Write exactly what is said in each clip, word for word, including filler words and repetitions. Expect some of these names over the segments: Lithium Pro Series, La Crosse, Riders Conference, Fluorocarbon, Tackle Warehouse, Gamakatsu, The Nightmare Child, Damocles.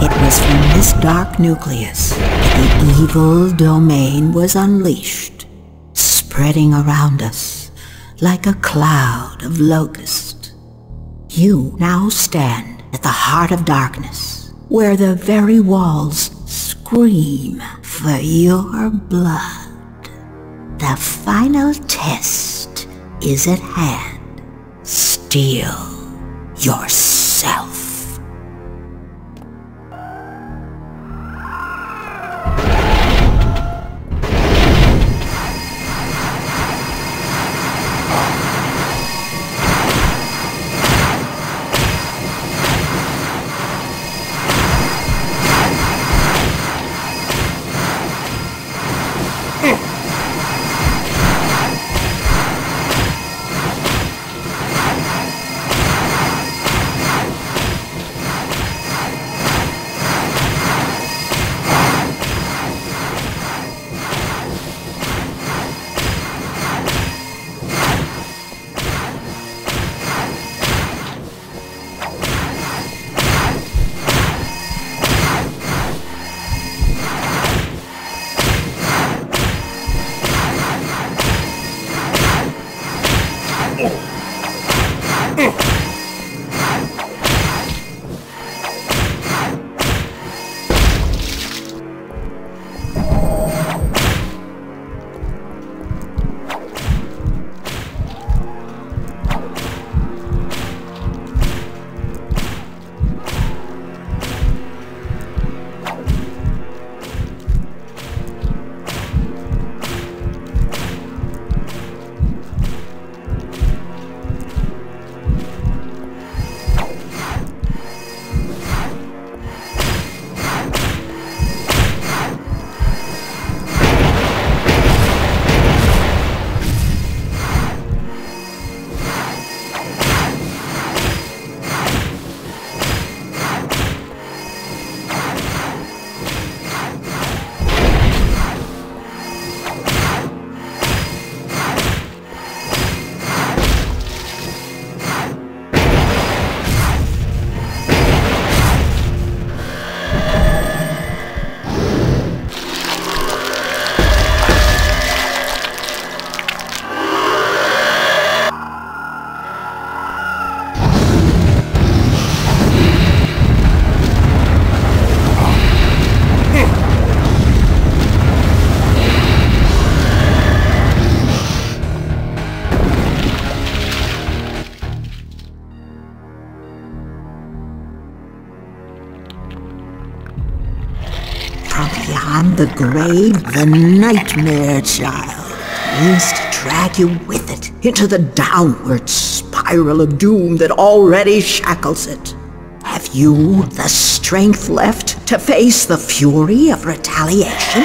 It was from this dark nucleus that the evil domain was unleashed, spreading around us like a cloud of locusts. You now stand at the heart of darkness, where the very walls scream for your blood. The final test is at hand. Steal yourself. Beyond the grave, the Nightmare Child means to drag you with it into the downward spiral of doom that already shackles it. Have you the strength left to face the fury of retaliation?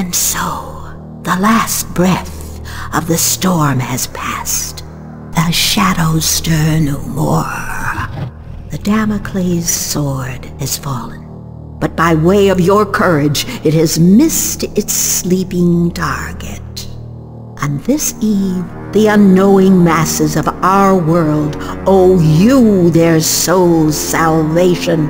And so, the last breath of the storm has passed. The shadows stir no more. The Damocles' sword has fallen, but by way of your courage, it has missed its sleeping target. On this eve, the unknowing masses of our world owe you their soul's salvation.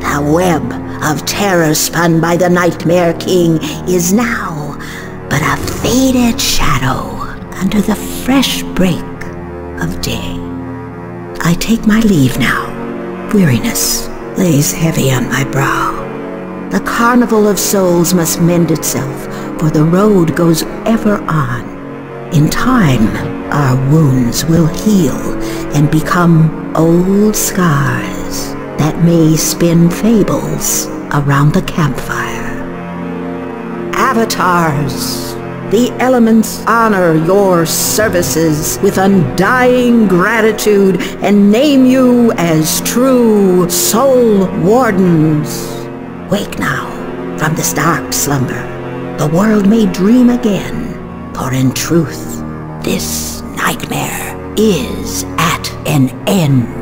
The web of terror spun by the Nightmare King is now but a faded shadow under the fresh break of day. I take my leave now. Weariness lays heavy on my brow. The carnival of souls must mend itself, for the road goes ever on. In time, our wounds will heal and become old scars that may spin fables around the campfire. Avatars, the elements honor your services with undying gratitude and name you as true soul wardens. Wake now from this dark slumber. The world may dream again, for in truth, this nightmare is at at an end.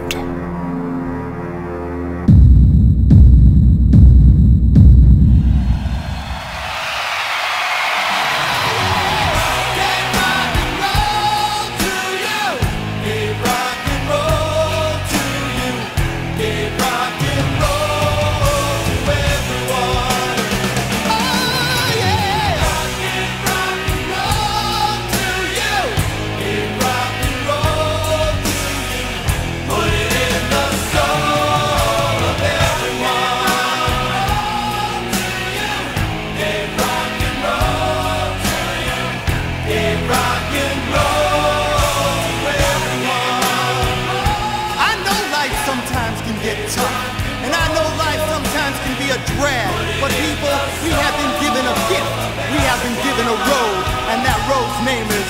Name is